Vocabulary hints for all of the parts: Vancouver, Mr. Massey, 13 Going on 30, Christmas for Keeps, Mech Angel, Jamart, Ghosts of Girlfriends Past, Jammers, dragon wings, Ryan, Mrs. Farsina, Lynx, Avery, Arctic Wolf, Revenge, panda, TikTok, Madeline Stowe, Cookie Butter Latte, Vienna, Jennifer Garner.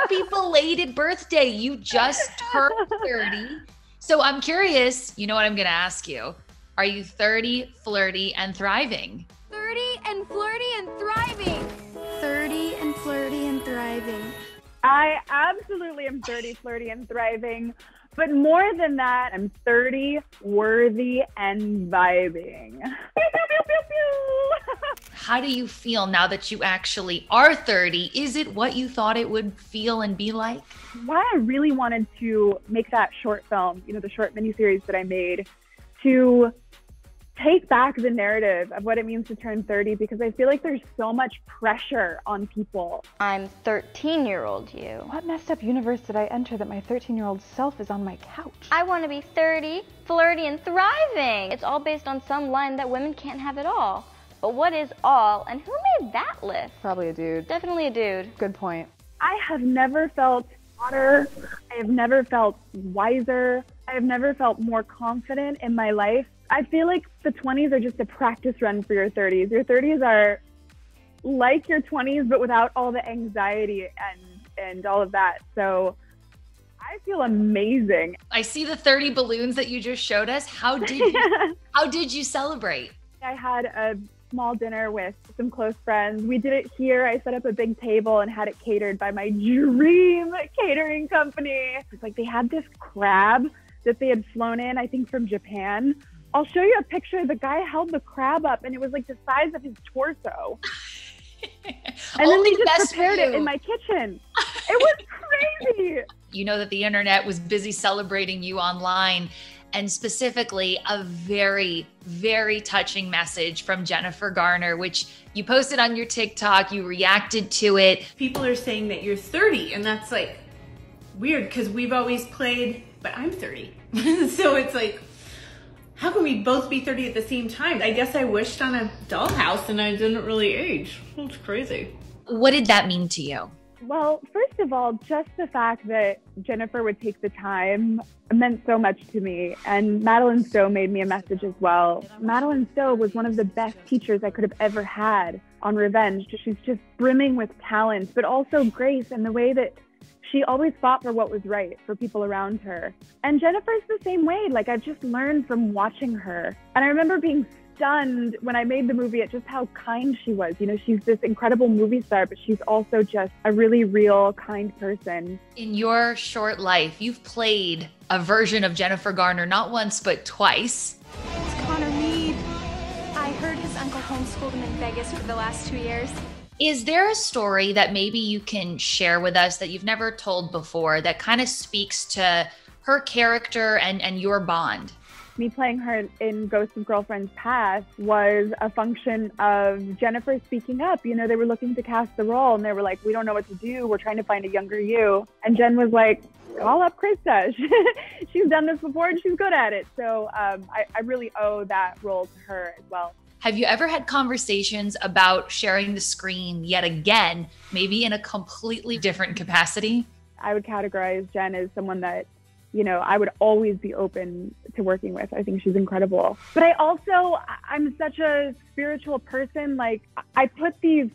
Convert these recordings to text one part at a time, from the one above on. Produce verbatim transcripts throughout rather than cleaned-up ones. Happy belated birthday. You just turned thirty. So I'm curious, you know what I'm going to ask you? Are you thirty, flirty, and thriving? thirty and flirty and thriving. thirty and flirty and thriving. I absolutely am thirty, flirty, and thriving. But more than that, I'm thirty, worthy, and vibing. How do you feel now that you actually are thirty? Is it what you thought it would feel and be like? Why I really wanted to make that short film, you know, the short miniseries that I made, to take back the narrative of what it means to turn thirty, because I feel like there's so much pressure on people. I'm thirteen-year-old you. What messed up universe did I enter that my thirteen-year-old self is on my couch? I want to be thirty, flirty, and thriving. It's all based on some line that women can't have it all. But what is all, and who made that list? Probably a dude. Definitely a dude. Good point. I have never felt hotter. I have never felt wiser. I have never felt more confident in my life. I feel like the twenties are just a practice run for your thirties. Your thirties are like your twenties, but without all the anxiety and, and all of that. So I feel amazing. I see the thirty balloons that you just showed us. How did you, how did you celebrate? I had a small dinner with some close friends. We did it here. I set up a big table and had it catered by my dream catering company. It's like they had this crab that they had flown in, I think from Japan. I'll show you a picture. The guy held the crab up and it was like the size of his torso. And then they just prepared it in my kitchen. It was crazy. You know that the internet was busy celebrating you online, and specifically a very, very touching message from Jennifer Garner, which you posted on your TikTok, you reacted to it. People are saying that you're thirty, and that's like weird because we've always played, but I'm thirty. So it's like, how can we both be thirty at the same time? I guess I wished on a dollhouse and I didn't really age. That's crazy. What did that mean to you? Well, first of all, just the fact that Jennifer would take the time meant so much to me. And Madeline Stowe made me a message as well. Madeline Stowe was one of the best teachers I could have ever had on Revenge. She's just brimming with talent, but also grace, and the way that she always fought for what was right for people around her. And Jennifer's the same way. Like, I've just learned from watching her. And I remember being stunned when I made the movie at just how kind she was. You know, she's this incredible movie star, but she's also just a really real, kind person. In your short life, you've played a version of Jennifer Garner, not once, but twice. It's Connor Mead. I heard his uncle homeschooled him in Vegas for the last two years. Is there a story that maybe you can share with us that you've never told before that kind of speaks to her character and, and your bond? Me playing her in Ghosts of Girlfriends Past was a function of Jennifer speaking up. You know, they were looking to cast the role and they were like, we don't know what to do. We're trying to find a younger you. And Jen was like, call up Krista. She's done this before and she's good at it. So um, I, I really owe that role to her as well. Have you ever had conversations about sharing the screen yet again, maybe in a completely different capacity? I would categorize Jen as someone that, you know, I would always be open to working with. I think she's incredible. But I also, I'm such a spiritual person. Like, I put these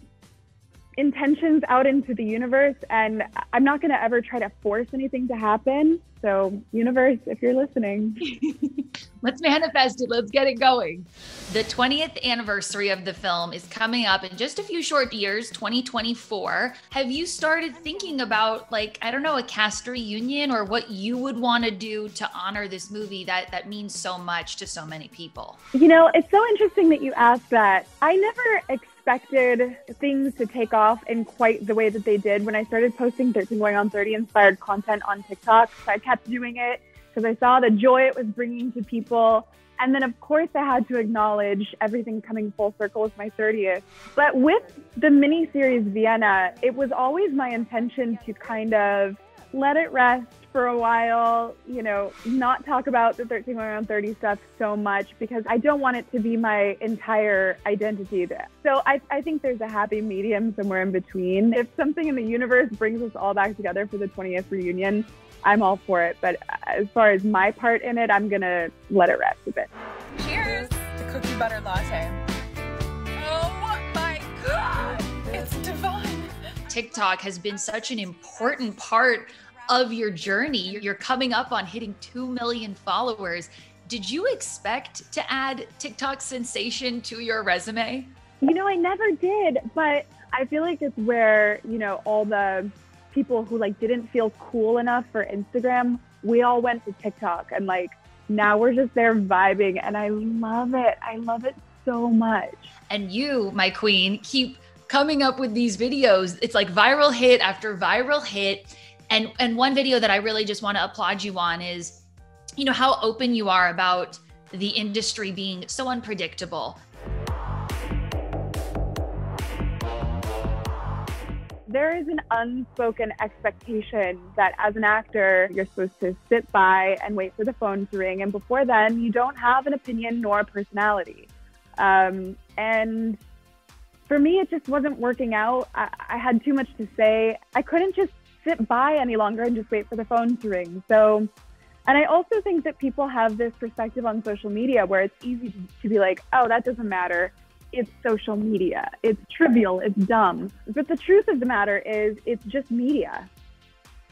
intentions out into the universe and I'm not gonna ever try to force anything to happen. So universe, if you're listening. Let's manifest it, let's get it going. The twentieth anniversary of the film is coming up in just a few short years, twenty twenty-four. Have you started thinking about, like, I don't know, a cast reunion or what you would wanna do to honor this movie that, that means so much to so many people? You know, it's so interesting that you asked that. I never expected things to take off in quite the way that they did when I started posting thirteen going on thirty inspired content on TikTok. So I kept doing it because I saw the joy it was bringing to people. And then, of course, I had to acknowledge everything coming full circle with my thirtieth. But with the miniseries Vienna, it was always my intention to kind of let it rest for a while, you know, not talk about the thirteen going on thirty stuff so much because I don't want it to be my entire identity there. So I, I think there's a happy medium somewhere in between. If something in the universe brings us all back together for the twentieth reunion, I'm all for it. But as far as my part in it, I'm gonna let it rest a bit. Cheers to Cookie Butter Latte. Oh my God, it's divine. TikTok has been such an important part of your journey. You're coming up on hitting two million followers. Did you expect to add TikTok sensation to your resume? You know, I never did, but I feel like it's where, you know, all the people who like didn't feel cool enough for Instagram, we all went to TikTok, and like now we're just there vibing, and I love it. I love it so much. And you, my queen, keep coming up with these videos. It's like viral hit after viral hit. And and one video that I really just want to applaud you on is, you know, how open you are about the industry being so unpredictable. There is an unspoken expectation that as an actor, you're supposed to sit by and wait for the phone to ring. And before then, you don't have an opinion nor a personality. Um, and for me, it just wasn't working out. I, I had too much to say. I couldn't just sit by any longer and just wait for the phone to ring. So, and I also think that people have this perspective on social media where it's easy to, to be like, oh, that doesn't matter. It's social media. It's trivial. It's dumb. But the truth of the matter is it's just media.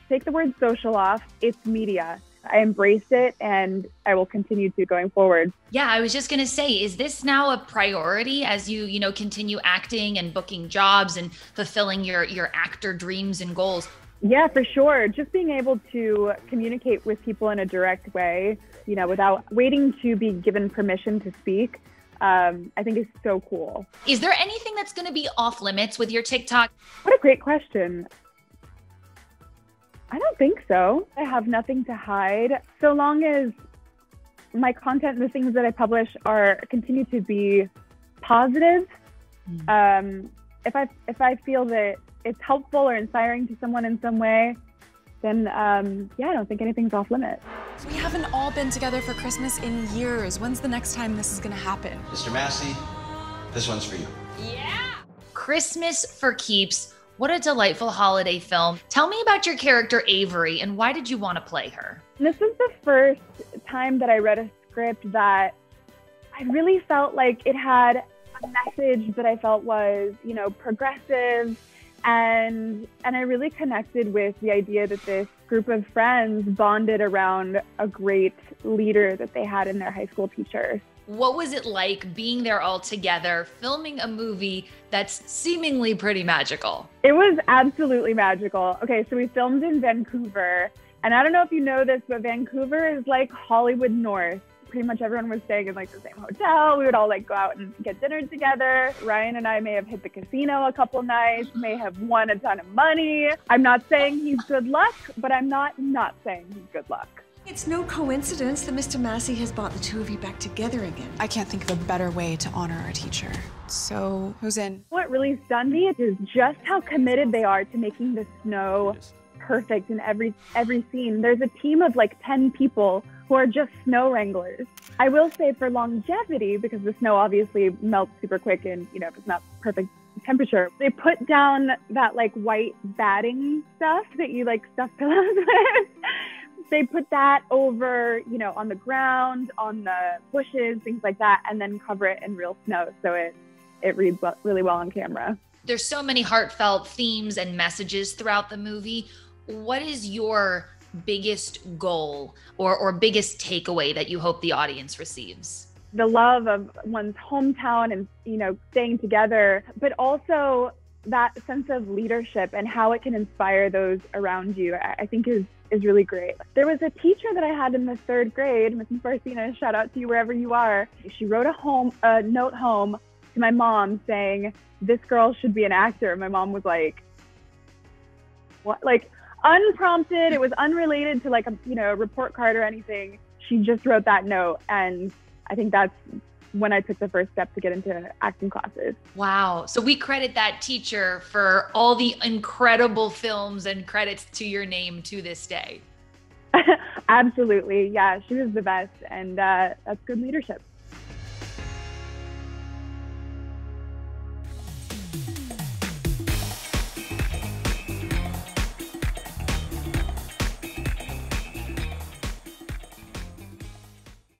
Take the word social off. It's media. I embraced it and I will continue to going forward. Yeah, I was just going to say, is this now a priority as you, you know, continue acting and booking jobs and fulfilling your, your actor dreams and goals? Yeah, for sure. Just being able to communicate with people in a direct way, you know, without waiting to be given permission to speak. Um, I think it's so cool. Is there anything that's going to be off limits with your TikTok? What a great question. I don't think so. I have nothing to hide. So long as my content, the things that I publish are continue to be positive. Mm. Um, if I, if I feel that it's helpful or inspiring to someone in some way, then um, yeah, I don't think anything's off limits. So we haven't all been together for Christmas in years. When's the next time this is gonna happen? Mister Massey, this one's for you. Yeah! Christmas for Keeps, what a delightful holiday film. Tell me about your character, Avery, and why did you wanna play her? This is the first time that I read a script that I really felt like it had a message that I felt was, you know, progressive, And and I really connected with the idea that this group of friends bonded around a great leader that they had in their high school teacher. What was it like being there all together, filming a movie that's seemingly pretty magical? It was absolutely magical. Okay, so we filmed in Vancouver. And I don't know if you know this, but Vancouver is like Hollywood North. Pretty much everyone was staying in like the same hotel. We would all like go out and get dinner together. Ryan and I may have hit the casino a couple nights, may have won a ton of money. I'm not saying he's good luck, but I'm not not saying he's good luck. It's no coincidence that Mister Massey has brought the two of you back together again. I can't think of a better way to honor our teacher. So, who's in? What really stunned me is just how committed they are to making the snow perfect in every every scene. There's a team of like ten people who are just snow wranglers. I will say for longevity, because the snow obviously melts super quick and, you know, if it's not perfect temperature, they put down that like white batting stuff that you like stuff pillows with. They put that over, you know, on the ground, on the bushes, things like that, and then cover it in real snow. So it, it reads well, really well on camera. There's so many heartfelt themes and messages throughout the movie. What is your biggest goal or, or biggest takeaway that you hope the audience receives? The love of one's hometown and, you know, staying together, but also that sense of leadership and how it can inspire those around you, I think is, is really great. There was a teacher that I had in the third grade, Missus Farsina, shout out to you wherever you are. She wrote a home, a note home to my mom saying, this girl should be an actor. My mom was like, what? Like, unprompted. It was unrelated to like a, you know, report card or anything. She just wrote that note. And I think that's when I took the first step to get into acting classes. Wow. So we credit that teacher for all the incredible films and credits to your name to this day. Absolutely. Yeah, she was the best. And uh, that's good leadership.